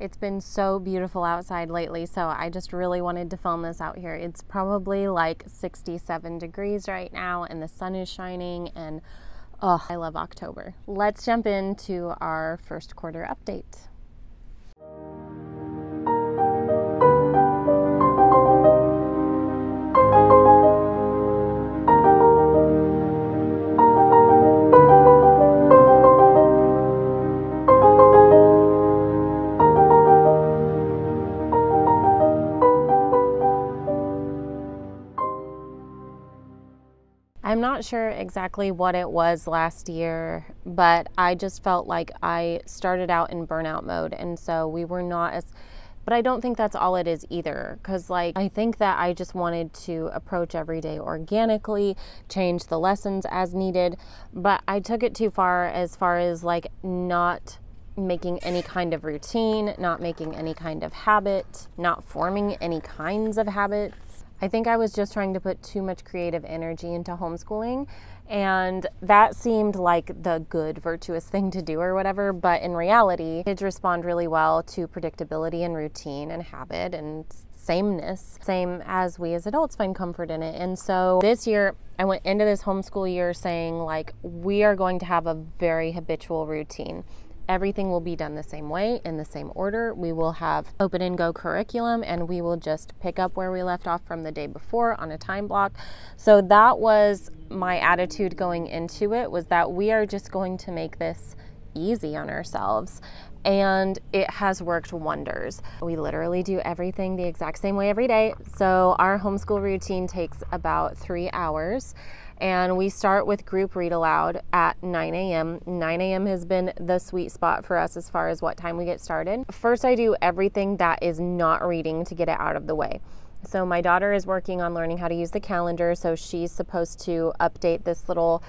It's been so beautiful outside lately, so I just really wanted to film this out here. It's probably like 67 degrees right now and the sun is shining, and oh, I love October. Let's jump into our first quarter update. I'm not sure exactly what it was last year, but I just felt like I started out in burnout mode, and so we were not as, but I don't think that's all it is either, because like I think that I just wanted to approach every day organically, change the lessons as needed, but I took it too far as like not making any kind of routine, not making any kind of habit, not forming any kinds of habits. I think I was just trying to put too much creative energy into homeschooling, and that seemed like the good, virtuous thing to do or whatever, but in reality, kids respond really well to predictability and routine and habit and sameness, same as we as adults find comfort in it. And so this year, I went into this homeschool year saying like, we are going to have a very habitual routine. Everything will be done the same way, in the same order. We will have open and go curriculum, and we will just pick up where we left off from the day before on a time block. So that was my attitude going into it, was that we are just going to make this easy on ourselves. And it has worked wonders. We literally do everything the exact same way every day. So our homeschool routine takes about 3 hours. And we start with group read aloud at 9 a.m. 9 a.m. has been the sweet spot for us as far as what time we get started. First, I do everything that is not reading to get it out of the way. So my daughter is working on learning how to use the calendar, so she's supposed to update this little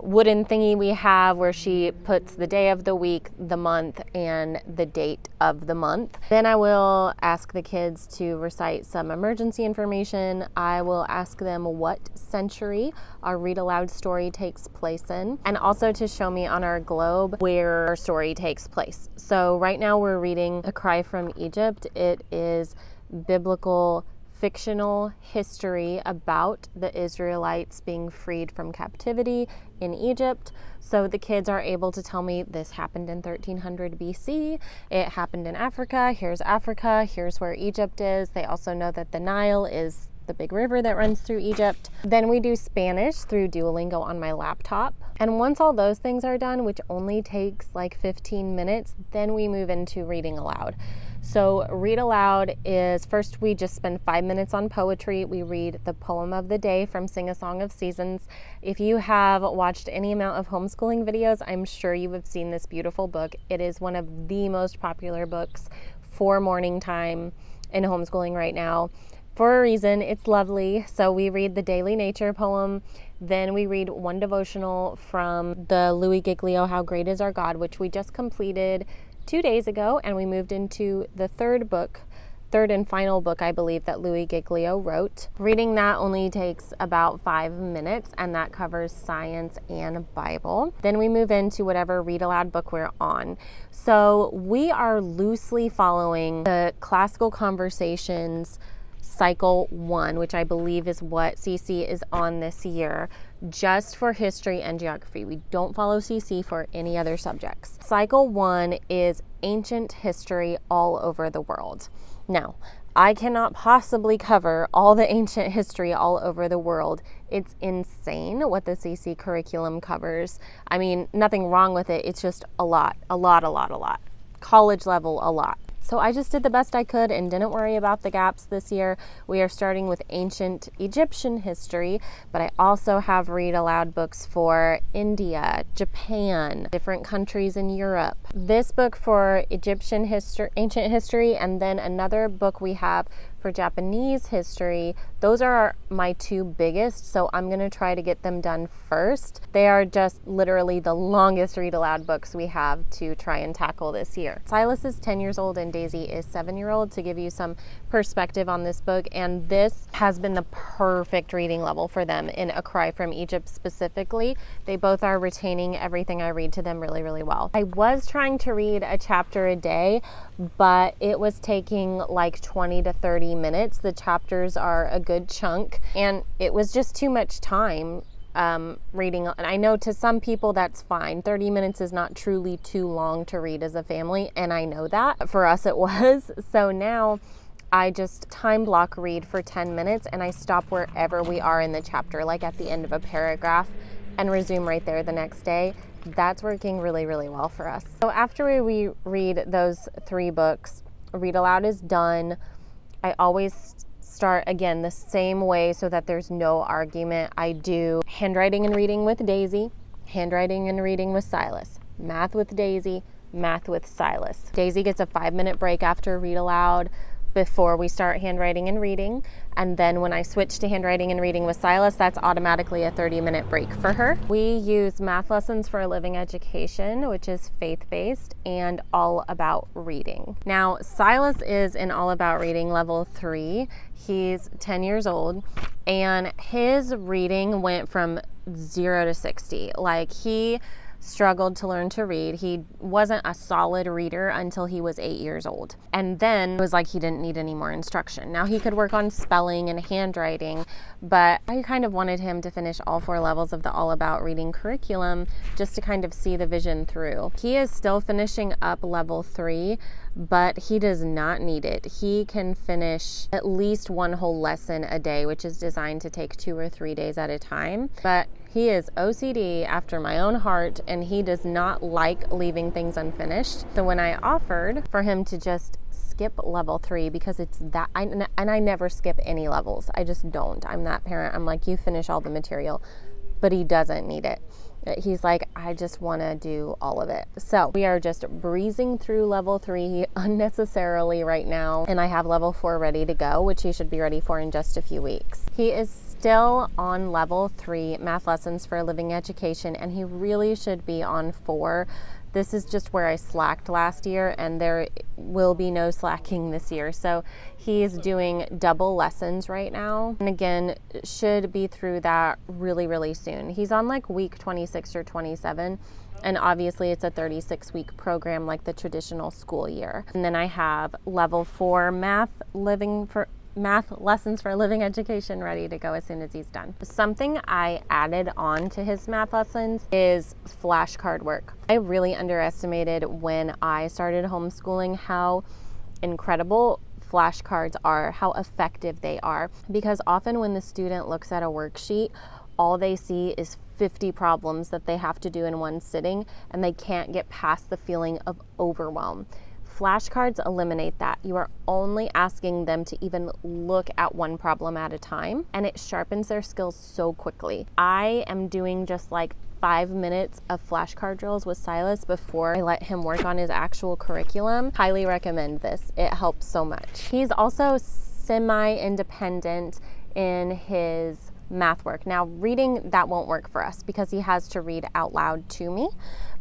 wooden thingy we have where she puts the day of the week, the month, and the date of the month. Then I will ask the kids to recite some emergency information. I will ask them what century our read aloud story takes place in, and also to show me on our globe where our story takes place. So right now we're reading A Cry from Egypt. It is biblical fictional history about the Israelites being freed from captivity in Egypt. So the kids are able to tell me this happened in 1300 BC, it happened in Africa, here's where Egypt is. They also know that the Nile is the big river that runs through Egypt. Then we do Spanish through Duolingo on my laptop. And once all those things are done, which only takes like 15 minutes, then we move into reading aloud. So read aloud is first we just spend 5 minutes on poetry. We read the poem of the day from Sing a Song of Seasons. If you have watched any amount of homeschooling videos, I'm sure you have seen this beautiful book. It is one of the most popular books for morning time in homeschooling right now. For a reason, it's lovely. So we read the daily nature poem, then we read one devotional from the Louis Giglio, How Great Is Our God, which we just completed 2 days ago, and we moved into the third and final book, I believe, that Louis Giglio wrote. Reading that only takes about 5 minutes, and that covers science and Bible. Then we move into whatever read aloud book we're on. So we are loosely following the Classical Conversations Cycle 1, which I believe is what CC is on this year, just for history and geography. We don't follow CC for any other subjects. Cycle 1 is ancient history all over the world. Now, I cannot possibly cover all the ancient history all over the world. It's insane what the CC curriculum covers. I mean, nothing wrong with it. It's just a lot. College level, a lot. So I just did the best I could and didn't worry about the gaps this year. We are starting with ancient Egyptian history, but I also have read aloud books for India, Japan, different countries in Europe. This book for Egyptian history, ancient history, and then another book we have for Japanese history. Those are my two biggest, so I'm gonna try to get them done first. They are just literally the longest read aloud books we have to try and tackle this year. Silas is 10 years old and Daisy is 7-year-old, to give you some perspective on this book, and this has been the perfect reading level for them in A Cry from Egypt specifically. They both are retaining everything I read to them really, really well. I was trying to read a chapter a day, but it was taking like 20 to 30 minutes. The chapters are a good chunk, and it was just too much time reading. And I know to some people that's fine. 30 minutes is not truly too long to read as a family, and I know that. For us it was. So now I just time block read for 10 minutes and I stop wherever we are in the chapter, like at the end of a paragraph, and resume right there the next day. That's working really, really well for us. So after we read those three books, read aloud is done. I always start again the same way so that there's no argument. I do handwriting and reading with Daisy, handwriting and reading with Silas, math with Daisy, math with Silas. Daisy gets a 5-minute break after read aloud before we start handwriting and reading. And then when I switch to handwriting and reading with Silas, that's automatically a 30-minute break for her. We use Math Lessons for a Living Education, which is faith-based, and All About Reading. Now, Silas is in All About Reading level 3. He's 10 years old, and his reading went from 0 to 60. Like, he struggled to learn to read. He wasn't a solid reader until he was 8 years old. And then it was like he didn't need any more instruction. Now he could work on spelling and handwriting, but I kind of wanted him to finish all 4 levels of the All About Reading curriculum just to kind of see the vision through. He is still finishing up level 3, but he does not need it. He can finish at least one whole lesson a day, which is designed to take 2 or 3 days at a time. But he is OCD after my own heart, and he does not like leaving things unfinished. So when I offered for him to just skip level 3, because it's that, I never skip any levels. I just don't. I'm that parent. I'm like, you finish all the material, but he doesn't need it. He's like, I just want to do all of it. So we are just breezing through level 3 unnecessarily right now. And I have level 4 ready to go, which he should be ready for in just a few weeks. He is still on level 3, Math Lessons for a Living Education, and he really should be on 4. This is just where I slacked last year, and there will be no slacking this year. So he is doing double lessons right now. And again, should be through that really, really soon. He's on like week 26 or 27. And obviously it's a 36-week program like the traditional school year. And then I have level 4 Math Lessons for a Living Education ready to go as soon as he's done. Something I added on to his math lessons is flashcard work. I really underestimated when I started homeschooling how incredible flashcards are, how effective they are, because often when the student looks at a worksheet, all they see is 50 problems that they have to do in one sitting, and they can't get past the feeling of overwhelm. Flashcards eliminate that. You are only asking them to even look at one problem at a time, and it sharpens their skills so quickly. I am doing just like 5 minutes of flashcard drills with Silas before I let him work on his actual curriculum. Highly recommend this. It helps so much. He's also semi-independent in his math work. Now, reading, that won't work for us because he has to read out loud to me.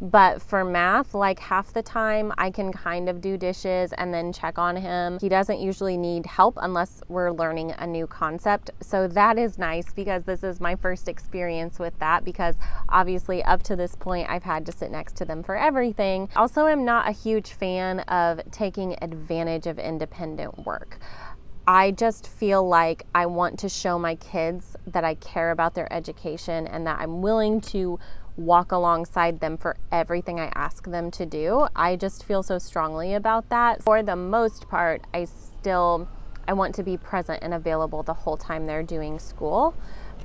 But for math, like half the time I can kind of do dishes and then check on him. He doesn't usually need help unless we're learning a new concept. So that is nice because this is my first experience with that, because obviously up to this point I've had to sit next to them for everything. Also, I'm not a huge fan of taking advantage of independent work. I just feel like I want to show my kids that I care about their education and that I'm willing to walk alongside them for everything I ask them to do. I just feel so strongly about that. For the most part, I want to be present and available the whole time they're doing school,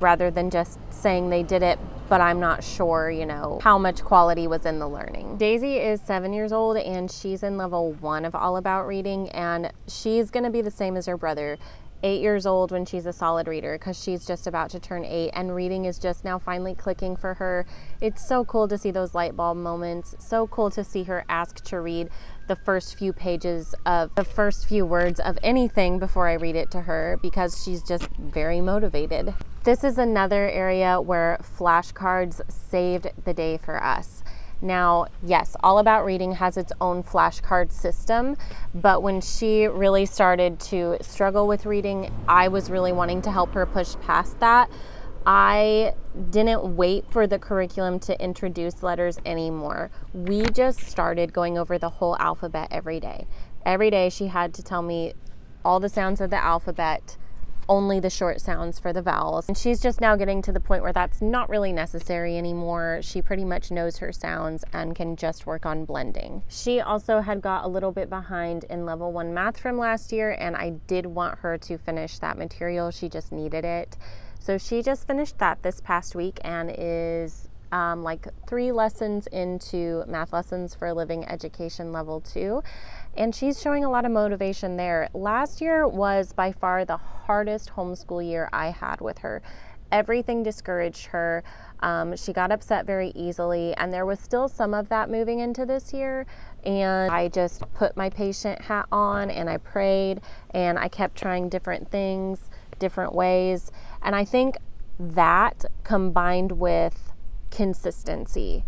rather than just saying they did it, but I'm not sure, you know, how much quality was in the learning. Daisy is 7 years old, and she's in level 1 of All About Reading, and she's gonna be the same as her brother. 8 years old when she's a solid reader, because she's just about to turn 8, and reading is just now finally clicking for her. It's so cool to see those light bulb moments. So cool to see her ask to read the first few pages of the first few words of anything before I read it to her, because she's just very motivated. This is another area where flashcards saved the day for us. Now, yes, All About Reading has its own flashcard system, but when she really started to struggle with reading, I was really wanting to help her push past that. I didn't wait for the curriculum to introduce letters anymore. We just started going over the whole alphabet every day. Every day she had to tell me all the sounds of the alphabet, only the short sounds for the vowels. And she's just now getting to the point where that's not really necessary anymore. She pretty much knows her sounds and can just work on blending. She also had got a little bit behind in level 1 math from last year, and I did want her to finish that material. She just needed it. So she just finished that this past week and is like 3 lessons into Math Lessons for a Living Education level 2. And she's showing a lot of motivation there. Last year was by far the hardest homeschool year I had with her. Everything discouraged her. She got upset very easily, and there was still some of that moving into this year. And I just put my patient hat on and I prayed and I kept trying different things, different ways. And I think that combined with consistency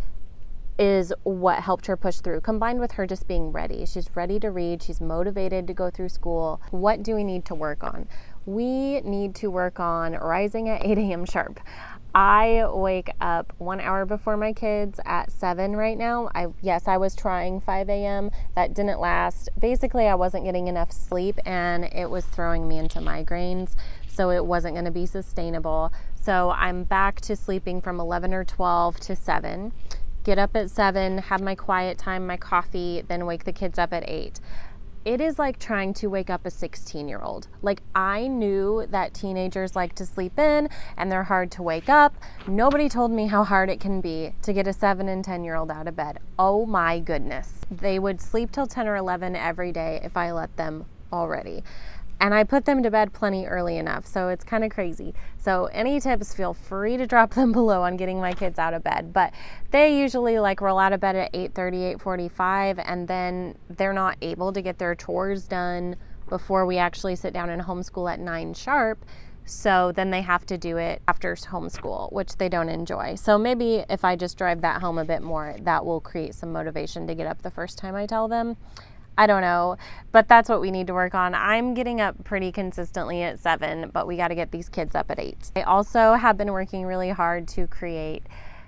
is what helped her push through, combined with her just being ready. She's ready to read. She's motivated to go through school. What do we need to work on? We need to work on rising at 8 a.m. sharp. I wake up 1 hour before my kids at 7 right now. Yes, I was trying 5 a.m. That didn't last. Basically, I wasn't getting enough sleep and it was throwing me into migraines. So it wasn't going to be sustainable. So I'm back to sleeping from 11 or 12 to 7. Get up at 7, have my quiet time, my coffee, then wake the kids up at 8. It is like trying to wake up a 16-year-old. Like, I knew that teenagers like to sleep in and they're hard to wake up. Nobody told me how hard it can be to get a 7 and 10-year-old out of bed. Oh my goodness. They would sleep till 10 or 11 every day if I let them already. And I put them to bed plenty early enough, so it's kind of crazy. So any tips, feel free to drop them below on getting my kids out of bed. But they usually like roll out of bed at 8:30, 8:45, and then they're not able to get their chores done before we actually sit down and homeschool at 9 sharp. So then they have to do it after homeschool, which they don't enjoy. So maybe if I just drive that home a bit more, that will create some motivation to get up the first time I tell them. I don't know, but that's what we need to work on. I'm getting up pretty consistently at 7, but we got to get these kids up at 8. I also have been working really hard to create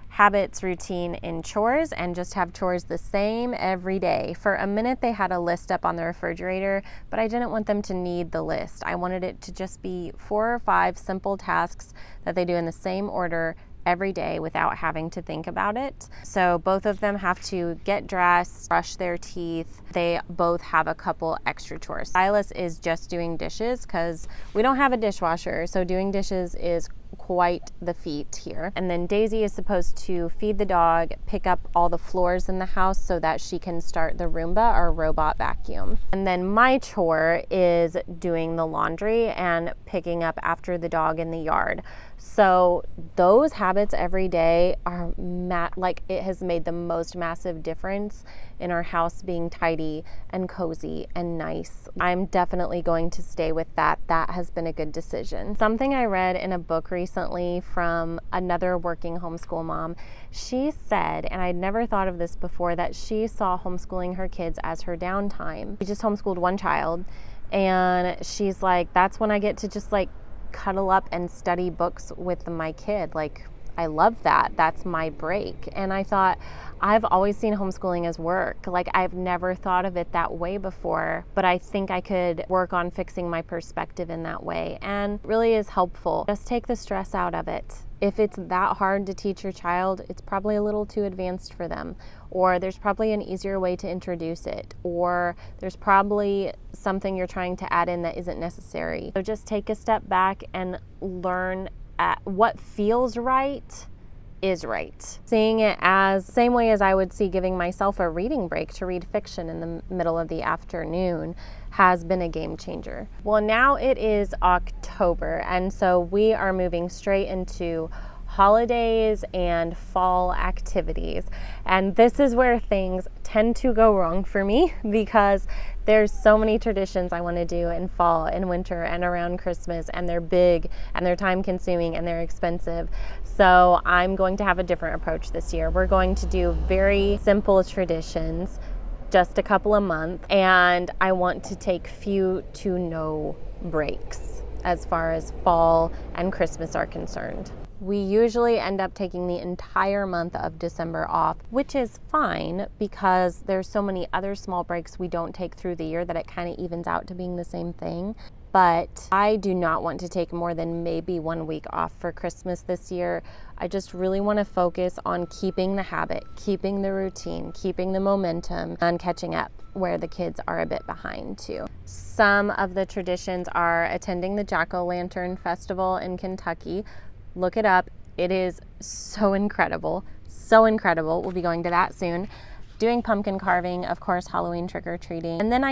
habits, routine, and chores, and just have chores the same every day. For a minute, they had a list up on the refrigerator, but I didn't want them to need the list. I wanted it to just be 4 or 5 simple tasks that they do in the same order every day without having to think about it. So both of them have to get dressed, brush their teeth. They both have a couple extra chores. Silas is just doing dishes because we don't have a dishwasher, so doing dishes is quite the feat here. And then Daisy is supposed to feed the dog, pick up all the floors in the house so that she can start the Roomba, our robot vacuum. And then my chore is doing the laundry and picking up after the dog in the yard. So those habits every day are like, it has made the most massive difference in our house being tidy and cozy and nice. I'm definitely going to stay with that. That has been a good decision. Something I read in a book recently from another working homeschool mom, she said, and I'd never thought of this before, that she saw homeschooling her kids as her downtime. She just homeschooled one child, and she's like, that's when I get to just like cuddle up and study books with my kid. Like, I love that. That's my break. And I thought, I've always seen homeschooling as work. Like, I've never thought of it that way before, but I think I could work on fixing my perspective in that way. And it really is helpful. Just take the stress out of it. If it's that hard to teach your child, it's probably a little too advanced for them, or there's probably an easier way to introduce it, or there's probably something you're trying to add in that isn't necessary. So just take a step back and learn what feels right is right. Seeing it as same way as I would see giving myself a reading break to read fiction in the middle of the afternoon has been a game changer. Well, now it is October, and so we are moving straight into holidays and fall activities. And this is where things tend to go wrong for me, because there's so many traditions I want to do in fall and winter and around Christmas, and they're big and they're time consuming and they're expensive. So I'm going to have a different approach this year. We're going to do very simple traditions, just a couple a month, and I want to take few to no breaks as far as fall and Christmas are concerned. We usually end up taking the entire month of December off, which is fine because there's so many other small breaks we don't take through the year that it kind of evens out to being the same thing. But I do not want to take more than maybe 1 week off for Christmas this year. I just really want to focus on keeping the habit, keeping the routine, keeping the momentum, and catching up where the kids are a bit behind too. Some of the traditions are attending the Jack O' Lantern Festival in Kentucky. Look it up. It is so incredible, so incredible. We'll be going to that soon. Doing pumpkin carving, of course, Halloween trick-or-treating. And then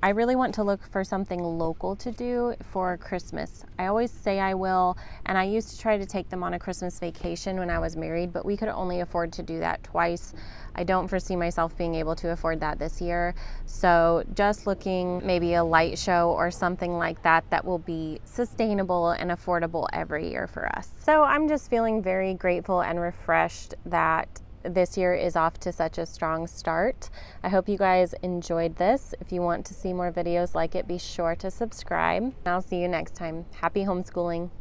I really want to look for something local to do for Christmas. I always say I will, and I used to try to take them on a Christmas vacation when I was married, but we could only afford to do that twice. I don't foresee myself being able to afford that this year. So just looking maybe a light show or something like that that will be sustainable and affordable every year for us. So I'm just feeling very grateful and refreshed that this year is off to such a strong start. I hope you guys enjoyed this. If you want to see more videos like it, be sure to subscribe. I'll see you next time. Happy homeschooling.